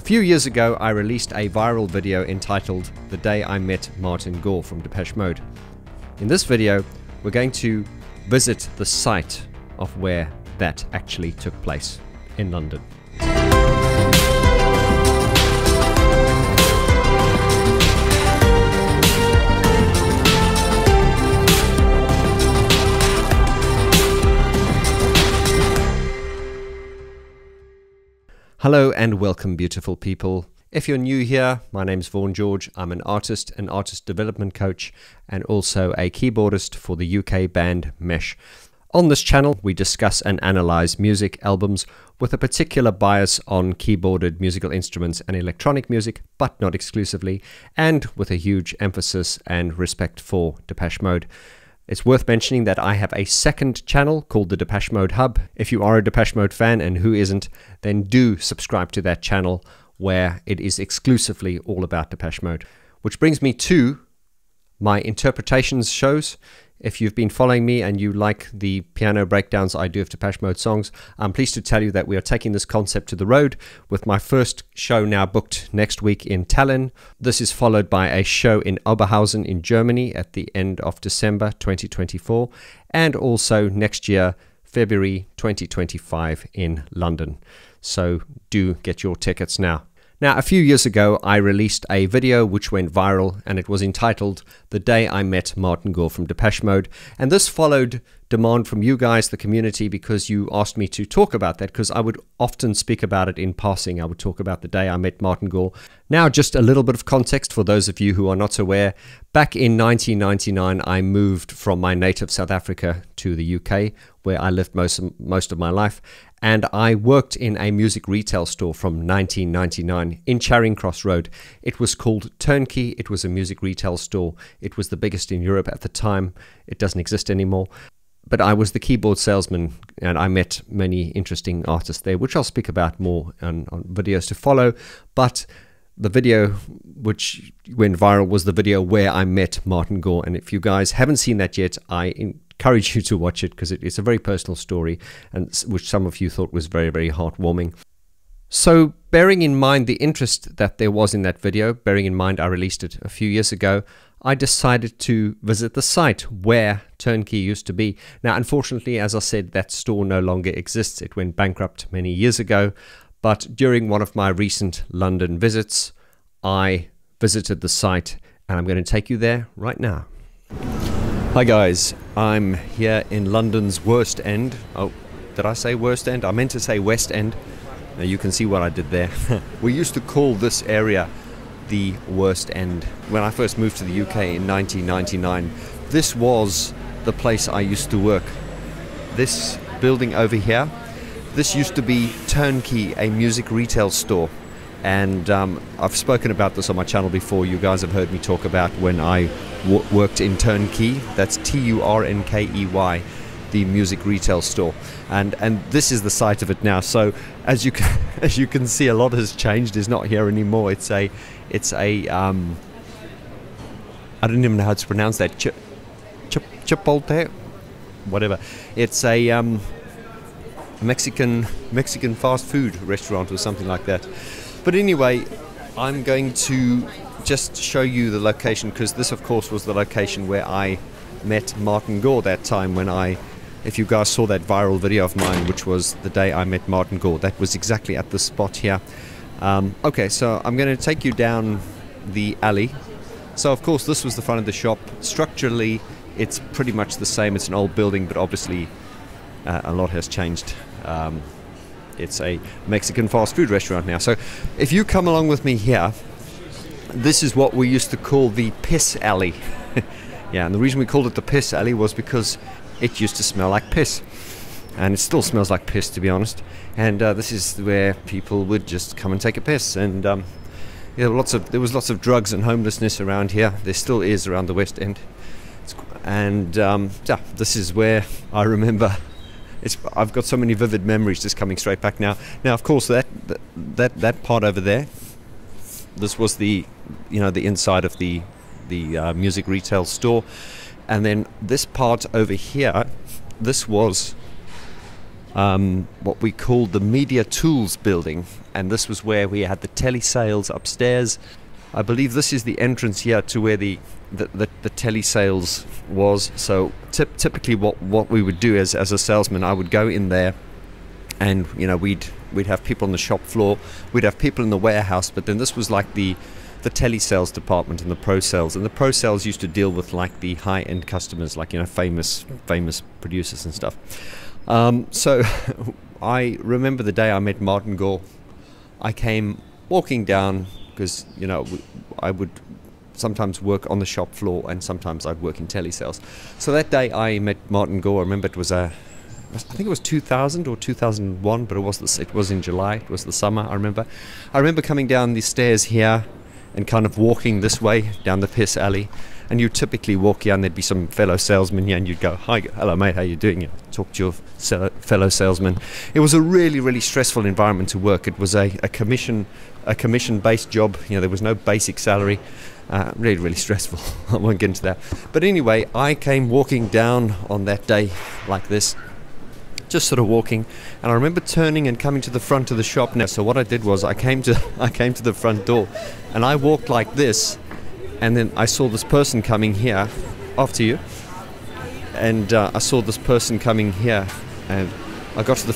A few years ago, I released a viral video entitled The Day I Met Martin Gore from Depeche Mode. In this video, we're going to visit the site of where that actually took place in London. Hello and welcome, beautiful people. If you're new here, my name's Vaughn George. I'm an artist, and artist development coach, and also a keyboardist for the UK band Mesh. On this channel, we discuss and analyze music albums with a particular bias on keyboarded musical instruments and electronic music, but not exclusively, and with a huge emphasis and respect for Depeche Mode. It's worth mentioning that I have a second channel called the Depeche Mode Hub. If you are a Depeche Mode fan, and who isn't, then do subscribe to that channel where it is exclusively all about Depeche Mode. Which brings me to my interpretations shows. If you've been following me and you like the piano breakdowns I do of Depeche Mode songs, I'm pleased to tell you that we are taking this concept to the road with my first show now booked next week in Tallinn. This is followed by a show in Oberhausen in Germany at the end of December 2024, and also next year, February 2025 in London. So do get your tickets now. Now, a few years ago, I released a video which went viral, and it was entitled The Day I Met Martin Gore from Depeche Mode. And this followed demand from you guys, the community, because you asked me to talk about that, because I would often speak about it in passing. I would talk about the day I met Martin Gore. Now, just a little bit of context for those of you who are not aware. Back in 1999, I moved from my native South Africa to the UK, where I lived most of my life. And I worked in a music retail store from 1999 in Charing Cross Road. It was called Turnkey. It was a music retail store. It was the biggest in Europe at the time. It doesn't exist anymore. But I was the keyboard salesman, and I met many interesting artists there, which I'll speak about more on videos to follow. But the video which went viral was the video where I met Martin Gore. And if you guys haven't seen that yet, I encourage you to watch it, because it's a very personal story, and which some of you thought was very, very heartwarming. So bearing in mind the interest that there was in that video, bearing in mind I released it a few years ago, I decided to visit the site where Turnkey used to be. Now, unfortunately, as I said, that store no longer exists. It went bankrupt many years ago, but during one of my recent London visits, I visited the site, and I'm going to take you there right now. Hi guys, I'm here in London's Worst End. Oh, did I say Worst End? I meant to say West End. Now you can see what I did there. We used to call this area the Worst End. When I first moved to the UK in 1999, this was the place I used to work. This building over here, this used to be Turnkey, a music retail store. And I've spoken about this on my channel before. You guys have heard me talk about when I worked in Turnkey. That's Turnkey, the music retail store, and this is the site of it now. So as you can see, a lot has changed. It's not here anymore. It's a I don't even know how to pronounce that. Chipotle, whatever. It's a Mexican fast food restaurant or something like that. But anyway, I'm going to just show you the location, because this, of course, was the location where I met Martin Gore that time when if you guys saw that viral video of mine, which was the day I met Martin Gore, that was exactly at this spot here. Okay, so I'm going to take you down the alley. So, of course, this was the front of the shop. Structurally, it's pretty much the same. It's an old building, but obviously a lot has changed. It's a Mexican fast food restaurant now. So if you come along with me here, this is what we used to call the piss alley. Yeah, and the reason we called it the piss alley was because it used to smell like piss. And it still smells like piss, to be honest. And this is where people would just come and take a piss. And there was lots of drugs and homelessness around here. There still is around the West End. Yeah, this is where I remember. I've got so many vivid memories just coming straight back now. Now, of course, that part over there, this was the, you know, the inside of the music retail store, and then this part over here, this was what we called the Media Tools building, and this was where we had the telesales upstairs. I believe this is the entrance here to where the telesales was. So typically what we would do as a salesman, I would go in there and, you know, we'd have people on the shop floor, we'd have people in the warehouse, but then this was like the telesales department and the pro sales. And the pro sales used to deal with like the high end customers, like, you know, famous producers and stuff. So I remember the day I met Martin Gore. I came walking down because, you know, I would sometimes work on the shop floor and sometimes I'd work in telesales. So that day I met Martin Gore. I remember it was I think it was 2000 or 2001, but it was in July. It was the summer. I remember coming down the stairs here and kind of walking this way down the piss alley, and you typically walk here and there'd be some fellow salesman here, and you'd go, "Hi, hello mate, how you doing?" You talk to your fellow salesman. It was a really stressful environment to work. It was a commission based job. You know, there was no basic salary. Really stressful. I won't get into that. But anyway, I came walking down on that day like this, just sort of walking, and I remember turning and coming to the front of the shop now. So what I did was I came to the front door and I walked like this, and then I saw this person coming here after you, and I got to the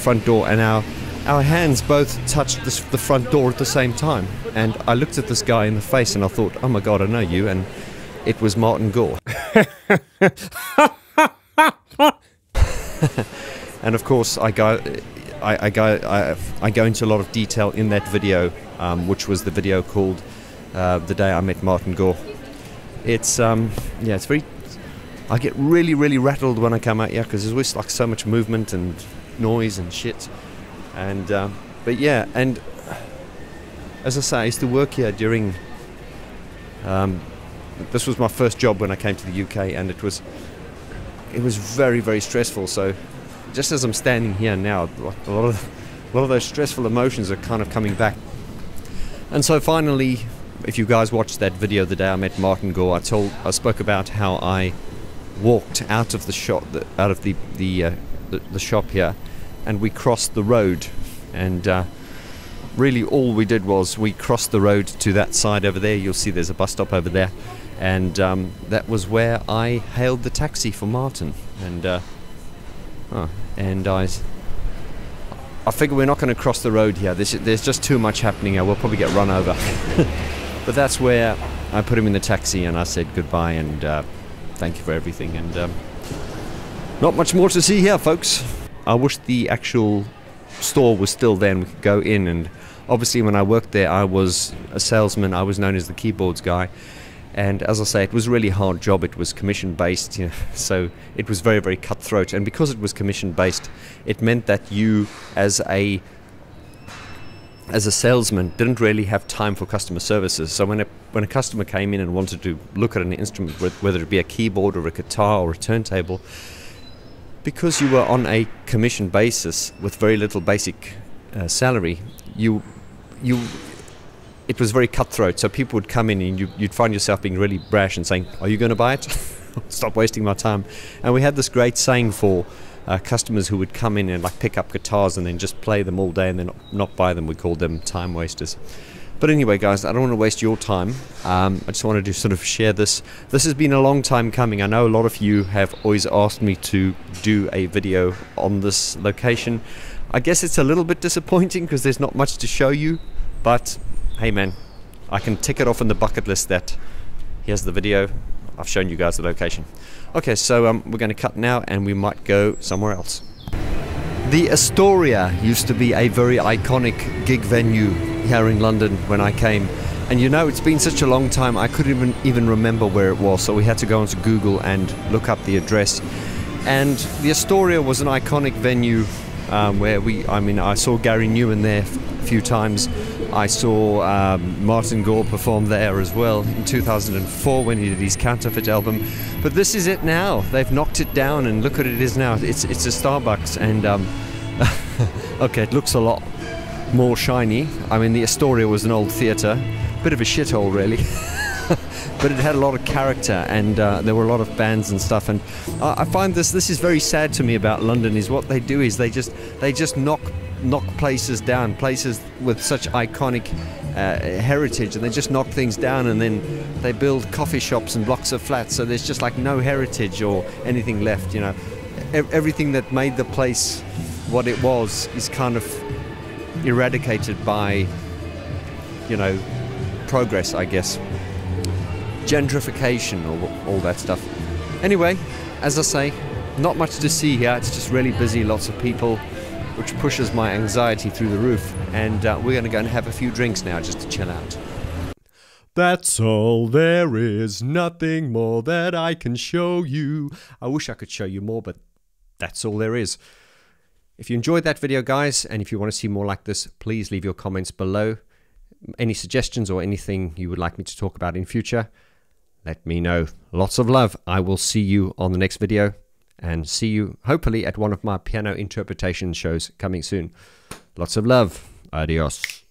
front door, and our hands both touched the front door at the same time, and I looked at this guy in the face and I thought, oh my god, I know you. And it was Martin Gore. And of course, I go into a lot of detail in that video, which was the video called "The Day I Met Martin Gore." It's yeah, it's very. I get really rattled when I come out here because there's always like so much movement and noise and shit. And but yeah, and as I say, I used to work here during. This was my first job when I came to the UK, and it was very stressful. So. Just as I'm standing here now, a lot of those stressful emotions are kind of coming back. And so finally, if you guys watched that video the day I met Martin Gore, I spoke about how I walked out of the shop, the shop here, and we crossed the road. And really, all we did was we crossed the road to that side over there. You'll see there's a bus stop over there, and that was where I hailed the taxi for Martin. And. And I figure we're not going to cross the road here. There's just too much happening here. We'll probably get run over. But that's where I put him in the taxi and I said goodbye and thank you for everything. And not much more to see here, folks. I wish the actual store was still there and we could go in. And obviously when I worked there, I was a salesman. I was known as the keyboards guy. And as I say, it was a really hard job. It was commission-based, you know, so it was very cutthroat. And because it was commission-based, it meant that you, as a salesman, didn't really have time for customer services. So when a customer came in and wanted to look at an instrument, whether it be a keyboard or a guitar or a turntable, because you were on a commission basis with very little basic salary, it was very cutthroat. So people would come in and you'd find yourself being really brash and saying, are you going to buy it? Stop wasting my time. And we had this great saying for customers who would come in and like pick up guitars and then just play them all day and then not buy them. We called them time wasters. But anyway, guys, I don't want to waste your time. I just wanted to sort of share this. This has been a long time coming. I know a lot of you have always asked me to do a video on this location. I guess it's a little bit disappointing because there's not much to show you, but hey man, I can tick it off in the bucket list that here's the video, I've shown you guys the location. Okay, so we're going to cut now and we might go somewhere else. The Astoria used to be a very iconic gig venue here in London when I came. And you know, it's been such a long time I couldn't even remember where it was, so we had to go onto Google and look up the address. And the Astoria was an iconic venue where I saw Gary Newman there a few times. I saw Martin Gore perform there as well in 2004 when he did his Counterfeit album. But this is it now. They've knocked it down and look what it is now. It's a Starbucks and okay, it looks a lot more shiny. I mean, the Astoria was an old theatre. Bit of a shithole, really. but it had a lot of character, and there were a lot of bands and stuff. And I find this is very sad to me about London, is what they do is they just knock places down, places with such iconic heritage, and they just knock things down, and then they build coffee shops and blocks of flats, so there's just like no heritage or anything left, you know. Everything that made the place what it was is kind of eradicated by, you know, progress, I guess, gentrification, or all that stuff. Anyway, as I say, not much to see here. It's just really busy, lots of people, which pushes my anxiety through the roof. And we're going to go and have a few drinks now just to chill out. That's all there is, nothing more that I can show you. I wish I could show you more, but that's all there is. If you enjoyed that video, guys, and if you want to see more like this, please leave your comments below. Any suggestions or anything you would like me to talk about in future, let me know. Lots of love. I will see you on the next video, and see you hopefully at one of my piano interpretation shows coming soon. Lots of love. Adios.